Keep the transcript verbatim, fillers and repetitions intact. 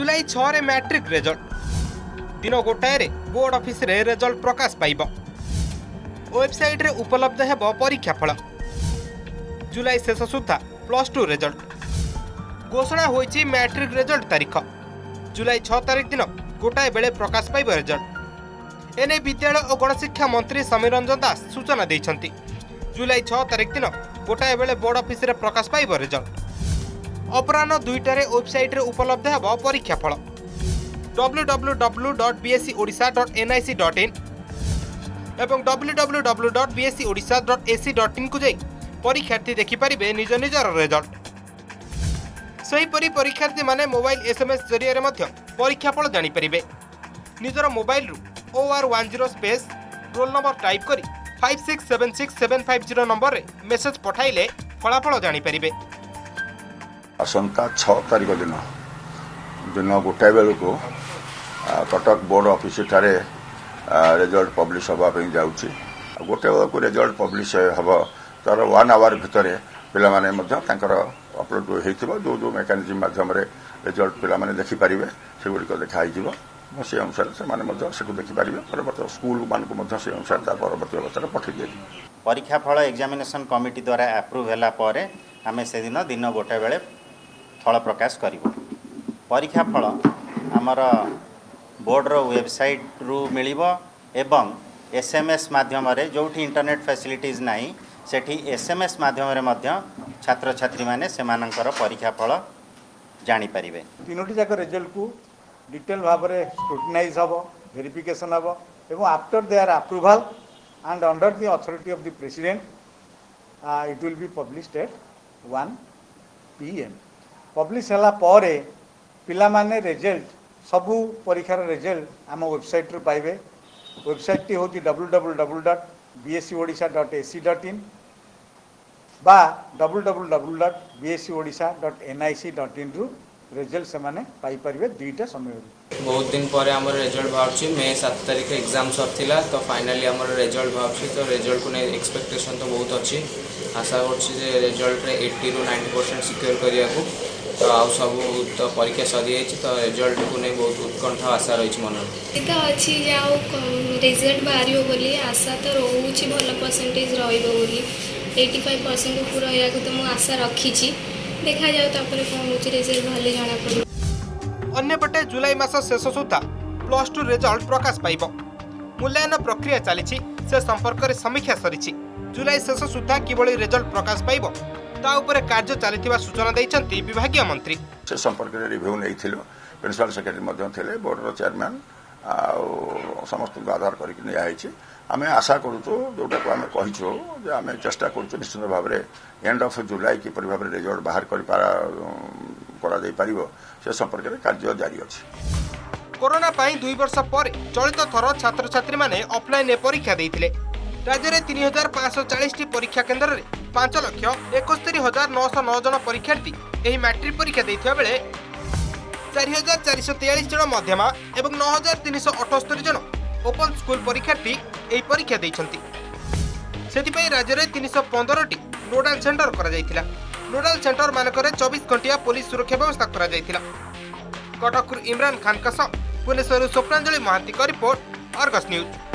जुलाई छह रे matric result दिन गोटाए बोर्ड ऑफिस रे रिजल्ट प्रकाश पाइब। वेबसाइट रे उपलब्ध हेब परीक्षा फल। जुलाई शेष सुधा प्लस टू रिजल्ट घोषणा होइछि। मैट्रिक रिजल्ट तारीख जुलाई छह तारिख दिन गोटाए बेले प्रकाश पाइब रिजल्ट। एने विद्यालय और गणशिक्षा मंत्री समीर रंजन दास सूचना दैछन्ति। जुलाई छह तारिख दिन गोटाए बेले बोर्ड ऑफिस रे प्रकाश पाइब रिजल्ट। अपराह दुईटार वेबसाइट रे उपलब्ध हेब परीक्षा फल। W W W dot B S C Odisha dot N I C dot in एवं W W W dot B S C Odisha dot A C dot in को जाई परीक्षार्थी देखिपारे निज निजर रिजल्ट। सेहीपरि परीक्षार्थी माने मोबाइल एसएमएस जरिया परीक्षाफल जानीपरेंगे। निजर mobile O R one zero space roll number type कर five six seven six seven five zero number रे मेसेज पठाइले फलाफल जानीपरेंगे। आसंता छह तारिख दिन दिन गोटाए बेल को Cuttack board office result publish होगापी जाऊँच। गोटे बेल को रिजल्ट पब्लिश हम तार वन आवर भितर पाने अपलोड हो जो जो मेकानिजम मध्यम रिजल्ट पे देखिपारे सेगुड़िक देखाई से अनुसार से देखिपारे परवर्त स्कूल मानक से अनुसार परवर्त अवस्था पठे दि। परीक्षा फल एग्जामिनेशन कमिटी द्वारा आप्रुव होगापर आम से दिन दिन गोटे बेले फल प्रकाश कर। परीक्षा फल आमर बोर्डर वेबसाइट रु मिलिबो एवं एसएमएस माध्यम रे जोठी इंटरनेट फैसिलिटीज नाही सेठी एसएमएस माध्यम रे मध्य छात्र छात्री माने सेमानंकर परीक्षा फल जानि परिबे। तीनोटी जाक रिजल्ट को डिटेल भाव रे स्क्रूटनाइज हबो, वेरिफिकेशन हबो एवं after their approval and under the authority of the president it will be published at one P M. Publish हला परे पिला माने रिजल्ट सबू परीक्षार रिजल्ट आम वेबसाइट रु पाइबे। वेबसाइट टी होती W W W dot B S C Odisha dot A C dot in बा W W W dot B S C Odisha dot N I C dot in रु रिजल्ट से माने पाई परिवे दुईटा समय। बहुत दिन पर आम रिजल्ट बाहर मे सात तारिख एग्जाम सरला तो फाइनाली आम रिजल्ट बाहर तो रिजल्ट को नहीं एक्सपेक्टेशन तो बहुत अच्छी। आशा कर रिजल्ट एट्टी रु नाइंटी परसेंट सिक्योर करने तो आउ सब तो परीक्षा सरी जाइए तो रिजल्ट को नहीं बहुत उत्कंठा आशा रही मन तो अच्छी जाओ रिजल्ट बाहर बोली आशा तो रोचे भल परसेंटेज रोली एट्टी फाइव परसेंट पूरा या तो मुझे आशा रखी देखा जाओ तापर कौन हो रिजल्ट भले जाना पड़ो। अन्यपटे जुलाई मास शेष सुधा प्लस टू रिजल्ट प्रकाश पाइब। मूल्यायन प्रक्रिया चली संपर्क में समीक्षा सरी जुलाई शेष सुधा किभली रिजल्ट प्रकाश पाइब ता उपरे कार्य चलता सूचना देती विभागीय मंत्री। से संपर्क में रिव्यू नहीं प्रिंसिपल सेक्रेटरी बोर्डर चेयरमैन समस्त आधार करके आम आशा करूँ जोटा को आम कहीचु आम चेष्टा करूँ निश्चित भाव में एंड ऑफ जुलाई किपर भाव में रिजल्ट बाहर कर से संपर्क में कार्य जारी अच्छे। कोरोना दुई वर्ष पर चलित थर छात्र छात्री मैंने ऑफलाइन परीक्षा देते। राज्य में तीन हजार पाँच सौ चालीस परीक्षा केन्द्र में पांच लक्ष एकस्तरी हजार नौश नौ जन परीक्षार्थी मैट्रिक परीक्षा देता बेले चार हजार चार तेयालीस जन मध्यमा और नौ हजार तीन अठस्तरी जन ओपन स्कूल परीक्षार्थी परीक्षा देती। से राज्य में तीन पंदर टी नोडाल सेंटर करा। नोडाल सेंटर मानक चौबीस घंटिया पुलिस सुरक्षा व्यवस्था करा। कटकरू इमरान खान का सह भुवनेश्वर स्वप्नांजलि महांती का रिपोर्ट आर्गस न्यूज।